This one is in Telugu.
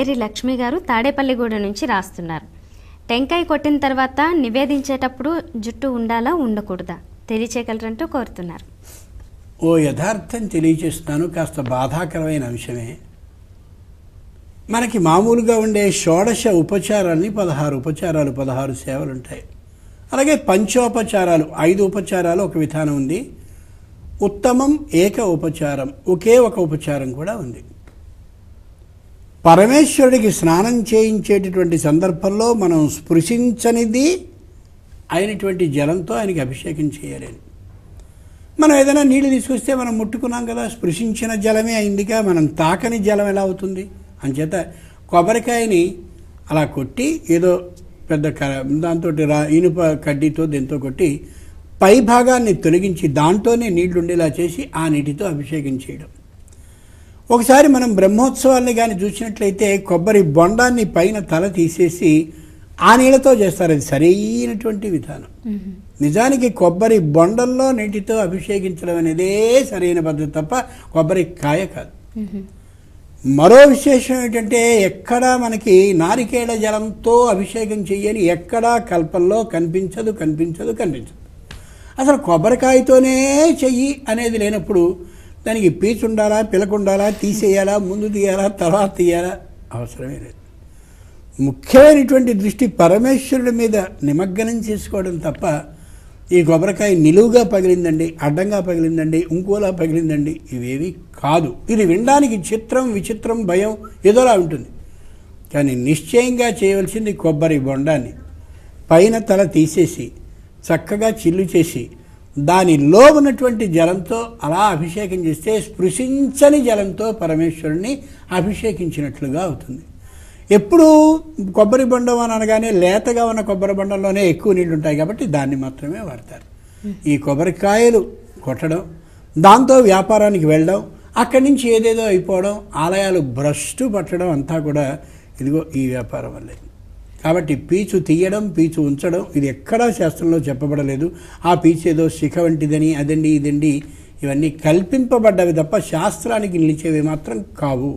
ఏరి లక్ష్మి గారు తాడేపల్లిగూడ నుంచి రాస్తున్నారు. టెంకాయ కొట్టిన తర్వాత నివేదించేటప్పుడు జుట్టు ఉండాలా ఉండకూడదా, తెలియచేయగలరంటూ కోరుతున్నారు. ఓ యథార్థం తెలియచేస్తాను, కాస్త బాధాకరమైన అంశమే. మనకి మామూలుగా ఉండే షోడశ ఉపచారాలని 16 ఉపచారాలు 16 సేవలు ఉంటాయి. అలాగే పంచోపచారాలు 5 ఉపచారాలు ఒక విధానం ఉంది. ఉత్తమం ఏక ఉపచారం, ఒకే ఒక ఉపచారం కూడా ఉంది. పరమేశ్వరుడికి స్నానం చేయించేటటువంటి సందర్భంలో మనం స్పృశించనిది అయినటువంటి జలంతో ఆయనకి అభిషేకం చేయాలని. మనం ఏదైనా నీళ్లు తీసుకొస్తే మనం ముట్టుకున్నాం కదా, స్పృశించిన జలమే అయిందిగా, మనం తాకని జలం ఎలా అవుతుంది? అంచేత కొబ్బరికాయని అలా కొట్టి ఏదో పెద్ద దాంతో ఇనుప కడ్డీతో దీంతో కొట్టి పై భాగాన్ని తొలగించి దాంతోనే నీళ్లు ఉండేలా చేసి ఆ నీటితో అభిషేకం చేయడం. ఒకసారి మనం బ్రహ్మోత్సవాల్ని కానీ చూసినట్లయితే కొబ్బరి బొండాన్ని పైన తల తీసేసి ఆ నీళ్ళతో చేస్తారు. అది సరైనటువంటి విధానం. నిజానికి కొబ్బరి బొండంలో నీటితో అభిషేకించడం అనేదే సరైన పద్ధతి తప్ప కొబ్బరి కాయ కాదు. మరో విశేషం ఏంటంటే ఎక్కడా మనకి నారికేళ జలంతో అభిషేకం చేయని ఎక్కడా కల్పంలో కనిపించదు. అసలు కొబ్బరికాయతోనే చెయ్యి అనేది లేనప్పుడు దానికి పీచు ఉండాలా, పిలకుండాలా, తీసేయాలా, ముందు తీయాలా, తర్వాత తీయాలా, అవసరమే లేదు. ముఖ్యమైనటువంటి దృష్టి పరమేశ్వరుడి మీద నిమగ్నం చేసుకోవడం తప్ప ఈ కొబ్బరికాయ నిలువుగా పగిలిందండి, అడ్డంగా పగిలిందండి, ఇంకోలా పగిలిందండి, ఇవేవి కాదు. ఇది వినడానికి చిత్రం, విచిత్రం, భయం ఏదోలా ఉంటుంది. కానీ నిశ్చయంగా చేయవలసింది కొబ్బరి బొండాన్ని పైన తల తీసేసి చక్కగా చిల్లు చేసి దానిలో ఉన్నటువంటి జలంతో అలా అభిషేకం చేస్తే స్పృశించని జలంతో పరమేశ్వరుణ్ణి అభిషేకించినట్లుగా అవుతుంది. ఎప్పుడు కొబ్బరి బొండం అని అనగానే లేతగా ఉన్న కొబ్బరి బొండంలోనే ఎక్కువ నీళ్ళు ఉంటాయి కాబట్టి దాన్ని మాత్రమే వాడతారు. ఈ కొబ్బరికాయలు కొట్టడం, దాంతో వ్యాపారానికి వెళ్ళడం, అక్కడి నుంచి ఏదేదో అయిపోవడం, ఆలయాలు భ్రష్టు పట్టడం అంతా కూడా ఇదిగో ఈ వ్యాపారం వల్లే. కాబట్టి పీచు తీయడం, పీచు ఉంచడం ఇది ఎక్కడా శాస్త్రంలో చెప్పబడలేదు. ఆ పీచు ఏదో శిఖ వంటిదని, అదండి ఇదండి, ఇవన్నీ కల్పింపబడ్డవి తప్ప శాస్త్రానికి నిలిచేవి మాత్రం కావు.